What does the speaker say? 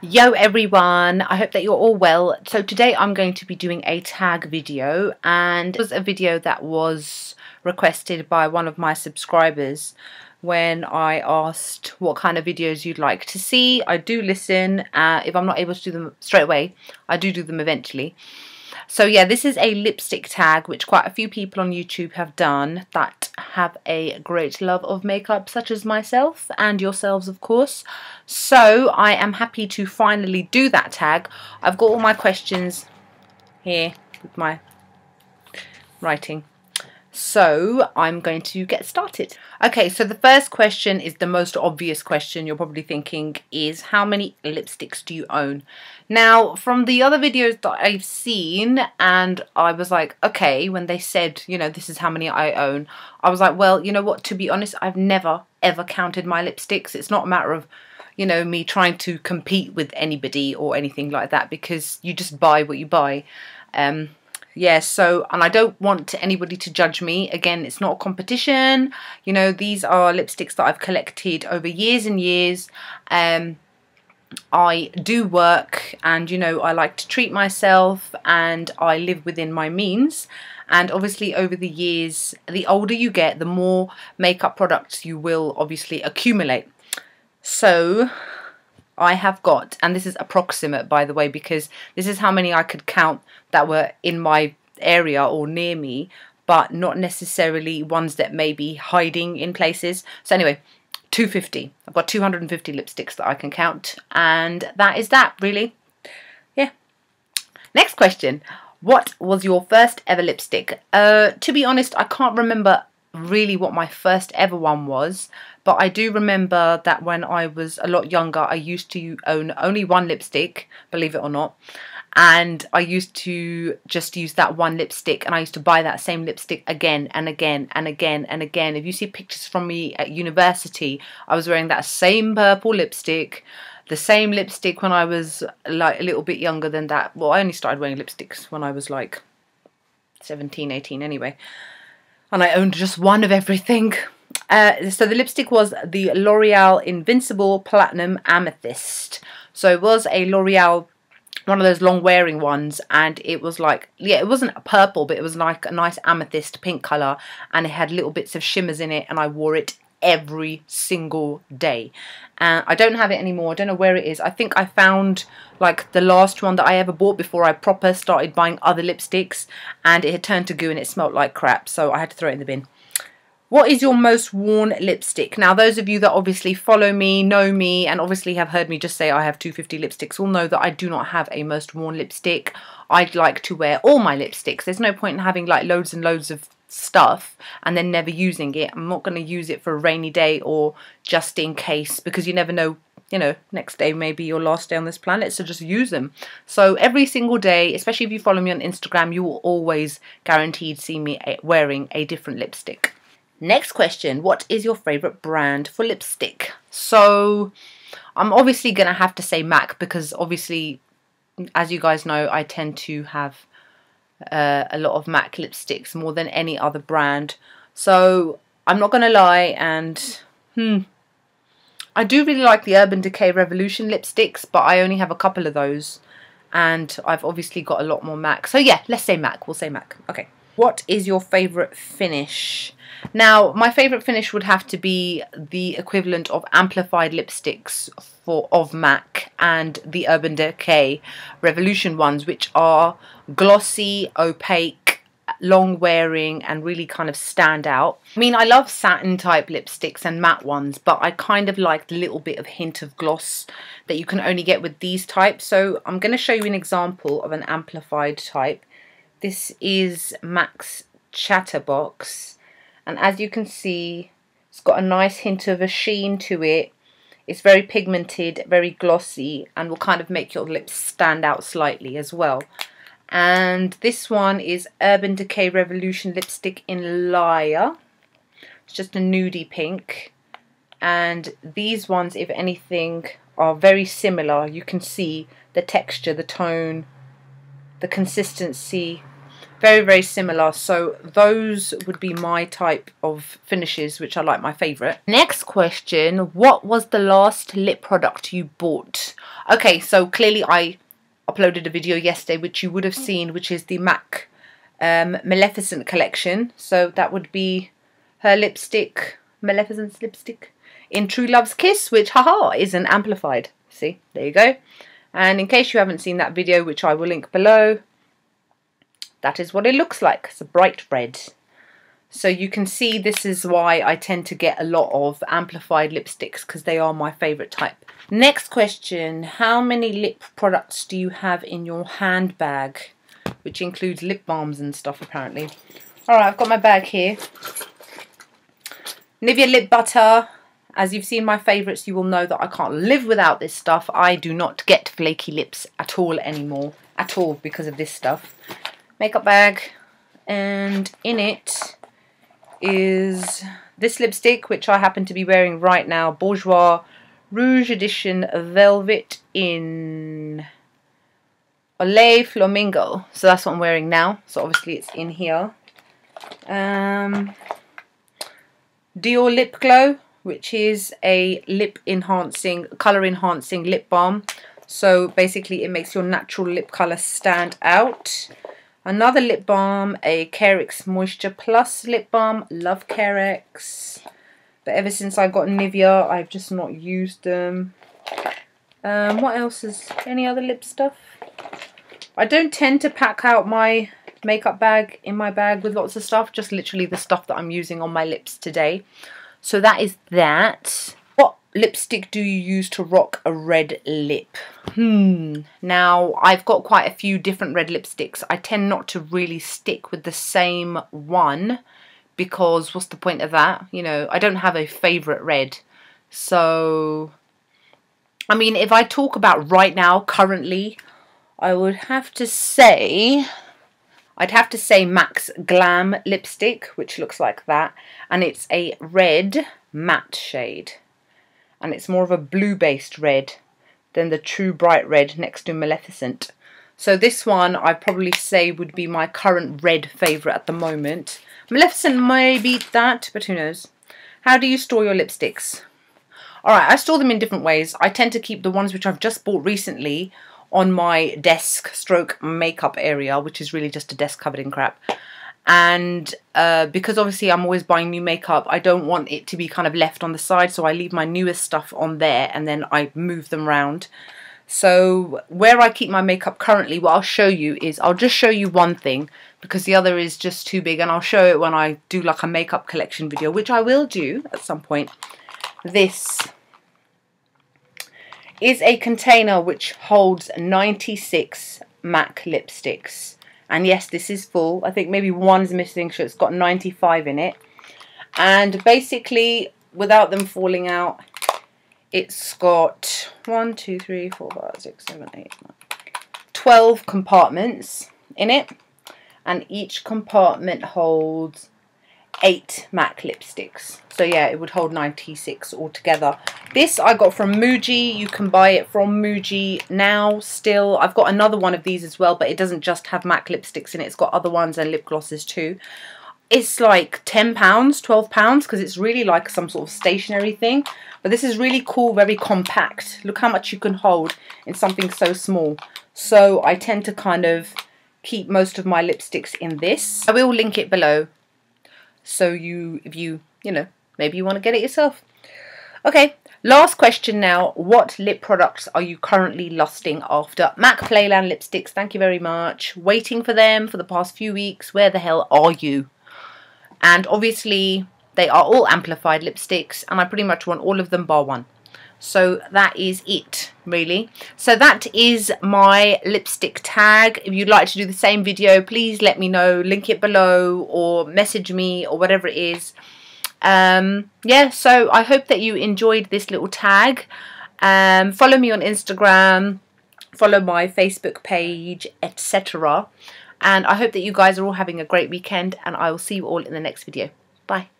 Yo everyone, I hope that you're all well. So today I'm going to be doing a tag video, and it was a video that was requested by one of my subscribers when I asked what kind of videos you'd like to see. I do listen, if I'm not able to do them straight away, I do them eventually. So yeah, this is a lipstick tag which quite a few people on YouTube have done that have a great love of makeup, such as myself and yourselves of course. So I am happy to finally do that tag. I've got all my questions here with my writing. So I'm going to get started. Okay, so the first question is the most obvious question you're probably thinking is, how many lipsticks do you own? Now, from the other videos that I've seen, and I was like, okay, when they said, you know, this is how many I own, I was like, well, you know what, to be honest, I've never ever counted my lipsticks. It's not a matter of, you know, me trying to compete with anybody or anything like that, because you just buy what you buy. Yeah, so, and I don't want anybody to judge me. Again, it's not a competition. You know, these are lipsticks that I've collected over years and years. I do work and, you know, I like to treat myself and I live within my means. And obviously over the years, the older you get, the more makeup products you will obviously accumulate. So I have got, and this is approximate by the way, because this is how many I could count that were in my area or near me, but not necessarily ones that may be hiding in places. So anyway, 250. I've got 250 lipsticks that I can count, and that is that really. Yeah. Next question. What was your first ever lipstick? To be honest, I can't remember really what my first ever one was, but I do remember that when I was a lot younger I used to own only one lipstick, believe it or not, and I used to just use that one lipstick, and I used to buy that same lipstick again and again and again and again. If you see pictures from me at university, I was wearing that same purple lipstick, the same lipstick when I was like a little bit younger than that. Well, I only started wearing lipsticks when I was like 17, 18 anyway. And I owned just one of everything. So the lipstick was the L'Oreal Invincible Platinum Amethyst. So it was a L'Oreal, one of those long wearing ones, and it was like, yeah, it wasn't purple, but it was like a nice amethyst pink colour, and it had little bits of shimmers in it, and I wore it every single day. And I don't have it anymore. I don't know where it is. I think I found like the last one that I ever bought before I proper started buying other lipsticks, and it had turned to goo and it smelled like crap, so I had to throw it in the bin. What is your most worn lipstick? Now, those of you that obviously follow me, know me, and obviously have heard me just say I have 250 lipsticks will know that I do not have a most worn lipstick. I'd like to wear all my lipsticks. There's no point in having like loads and loads of stuff and then never using it. I'm not going to use it for a rainy day or just in case, because you never know, you know, next day may be your last day on this planet, so just use them. So every single day, especially if you follow me on Instagram, you will always guaranteed see me wearing a different lipstick. Next question, what is your favourite brand for lipstick? So I'm obviously going to have to say MAC, because obviously, as you guys know, I tend to have a lot of MAC lipsticks more than any other brand. So I'm not going to lie, and I do really like the Urban Decay Revolution lipsticks, but I only have a couple of those, and I've obviously got a lot more MAC. So yeah, let's say MAC. We'll say MAC. Okay. What is your favourite finish? Now, my favourite finish would have to be the equivalent of Amplified lipsticks of MAC and the Urban Decay Revolution ones, which are glossy, opaque, long wearing, and really kind of stand out. I mean, I love satin type lipsticks and matte ones, but I kind of like the little bit of hint of gloss that you can only get with these types. So I'm going to show you an example of an Amplified type. This is MAC's Chatterbox, and as you can see, it's got a nice hint of a sheen to it. It's very pigmented, very glossy, and will kind of make your lips stand out slightly as well. And this one is Urban Decay Revolution lipstick in Lyre. It's just a nudie pink, and these ones, if anything, are very similar. You can see the texture, the tone, the consistency, Very, very similar. So those would be my type of finishes, which are like my favourite. Next question, what was the last lip product you bought? Okay, so clearly I uploaded a video yesterday, which you would have seen, which is the MAC Maleficent collection. So that would be her lipstick, Maleficent's lipstick, in True Love's Kiss, which, haha, is an Amplified. See, there you go. And in case you haven't seen that video, which I will link below, that is what it looks like. It's a bright red. So you can see this is why I tend to get a lot of Amplified lipsticks, because they are my favourite type. Next question. How many lip products do you have in your handbag? Which includes lip balms and stuff, apparently. Alright, I've got my bag here. Nivea Lip Butter. As you've seen my favourites, you will know that I can't live without this stuff. I do not get flaky lips at all anymore. At all, because of this stuff. Makeup bag, and in it is this lipstick, which I happen to be wearing right now, Bourgeois Rouge Edition Velvet in Olay Flamingo. So that's what I'm wearing now. So obviously it's in here. Dior Lip Glow, which is a lip enhancing, colour enhancing lip balm. So basically it makes your natural lip colour stand out. Another lip balm, a Carex Moisture Plus lip balm. Love Carex. But ever since I got Nivea, I've just not used them. What else is... any other lip stuff? I don't tend to pack out my makeup bag in my bag with lots of stuff. Just literally the stuff that I'm using on my lips today. So that is that. What lipstick do you use to rock a red lip? Now I've got quite a few different red lipsticks. I tend not to really stick with the same one, because what's the point of that? You know, I don't have a favourite red. So, I mean, if I talk about right now, currently, I would have to say... I'd have to say MAC's Glam lipstick, which looks like that. And it's a red matte shade. And it's more of a blue-based red than the true bright red next to Maleficent. So this one I'd probably say would be my current red favourite at the moment. Maleficent may beat that, but who knows. How do you store your lipsticks? Alright, I store them in different ways. I tend to keep the ones which I've just bought recently on my desk stroke makeup area, which is really just a desk covered in crap. And because obviously I'm always buying new makeup, I don't want it to be kind of left on the side, so I leave my newest stuff on there and then I move them around. So where I keep my makeup currently, what I'll show you is, I'll just show you one thing because the other is just too big, and I'll show it when I do like a makeup collection video, which I will do at some point. This is a container which holds 96 MAC lipsticks. And yes, this is full. I think maybe one's missing, so it's got 95 in it. And basically, without them falling out, it's got 1, 2, 3, 4, 5, 6, 7, 8, 9, 12 compartments in it. And each compartment holds 8 MAC lipsticks. So yeah, it would hold 96 altogether. This I got from Muji. You can buy it from Muji now still. I've got another one of these as well, but it doesn't just have MAC lipsticks in it. It's got other ones and lip glosses too. It's like £10, £12, because it's really like some sort of stationary thing. But this is really cool, very compact. Look how much you can hold in something so small. So I tend to kind of keep most of my lipsticks in this. I will link it below. So you know, maybe you want to get it yourself. Okay, last question now. What lip products are you currently lusting after? MAC Playland lipsticks, thank you very much. Waiting for them for the past few weeks. Where the hell are you? And obviously, they are all Amplified lipsticks, and I pretty much want all of them bar one. So that is it, really. So that is my lipstick tag. If you'd like to do the same video, please let me know. Link it below or message me or whatever it is. Yeah, so I hope that you enjoyed this little tag. Follow me on Instagram. Follow my Facebook page, etc. And I hope that you guys are all having a great weekend. And I will see you all in the next video. Bye.